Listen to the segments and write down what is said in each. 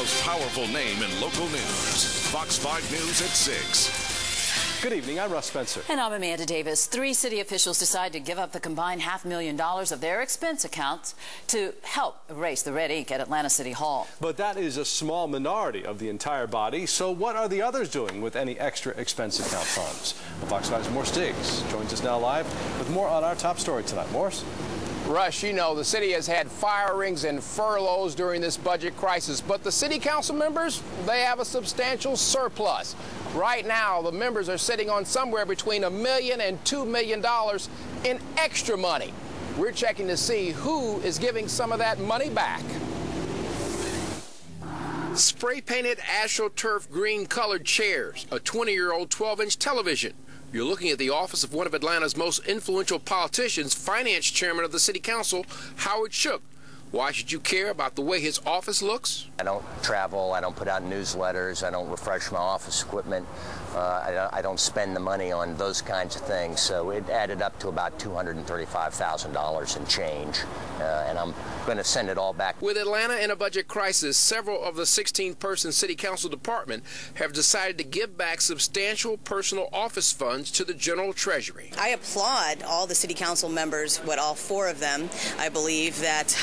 most powerful name in local news. Fox 5 News at 6. Good evening, I'm Russ Spencer. And I'm Amanda Davis. Three city officials decide to give up the combined $500,000 of their expense accounts to help erase the red ink at Atlanta City Hall. But that is a small minority of the entire body, so what are the others doing with any extra expense account funds? Fox 5's Morse Diggs joins us now live with more on our top story tonight. Morse? Rush, you know, the city has had firings and furloughs during this budget crisis, but the city council members, they have a substantial surplus. Right now, the members are sitting on somewhere between $1 million and $2 million in extra money. We're checking to see who is giving some of that money back. Spray-painted astroturf green-colored chairs, a 20-year-old 12-inch television. You're looking at the office of one of Atlanta's most influential politicians, finance chairman of the city council, Howard Shook. Why should you care about the way his office looks? I don't travel, I don't put out newsletters, I don't refresh my office equipment, I don't spend the money on those kinds of things, so it added up to about $235,000 in change, and I'm going to send it all back. With Atlanta in a budget crisis, several of the 16-person city council department have decided to give back substantial personal office funds to the general treasury. I applaud all the city council members, all four of them, I believe, that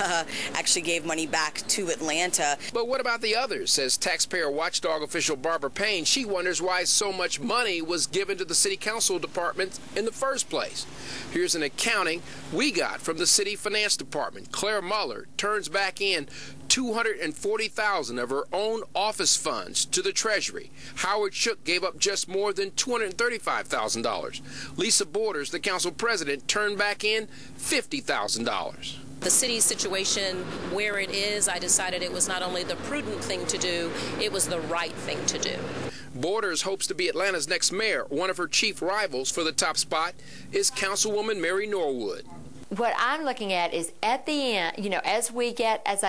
actually gave money back to Atlanta. But what about the others, says taxpayer watchdog official Barbara Payne. She wonders why so much money was given to the city council department in the first place. Here's an accounting we got from the city finance department. Claire Muller turns back in $240,000 of her own office funds to the Treasury. Howard Shook gave up just more than $235,000. Lisa Borders, the council president, turned back in $50,000. The city's situation where it is, I decided it was not only the prudent thing to do, it was the right thing to do. Borders hopes to be Atlanta's next mayor. One of her chief rivals for the top spot is Councilwoman Mary Norwood. What I'm looking at is at the end, you know, as I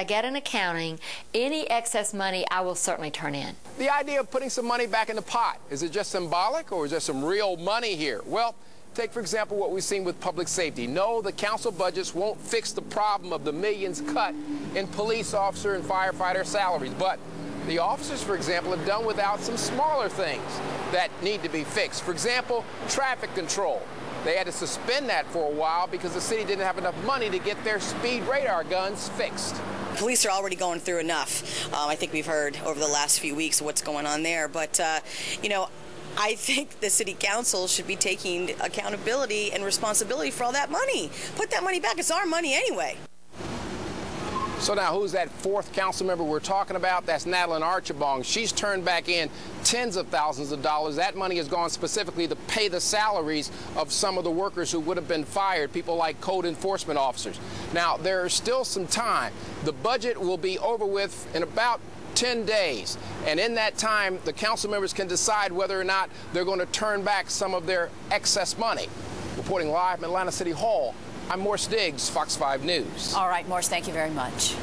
get an accounting, any excess money I will certainly turn in. The idea of putting some money back in the pot, is it just symbolic or is there some real money here? Well, take, for example, what we've seen with public safety. No, the council budgets won't fix the problem of the millions cut in police officer and firefighter salaries. But the officers, for example, have done without some smaller things that need to be fixed. For example, traffic control. They had to suspend that for a while because the city didn't have enough money to get their speed radar guns fixed. Police are already going through enough. I think we've heard over the last few weeks what's going on there. But, you know, I think the city council should be taking accountability and responsibility for all that money. Put that money back. It's our money anyway. So now who's that fourth council member we're talking about? That's Natalie Archibong. She's turned back in tens of thousands of dollars. That money has gone specifically to pay the salaries of some of the workers who would have been fired, people like code enforcement officers. Now, there is still some time. The budget will be over with in about 10 days, and in that time the council members can decide whether or not they're going to turn back some of their excess money. Reporting live from Atlanta City Hall, I'm Morse Diggs, Fox 5 News. All right, Morse, thank you very much.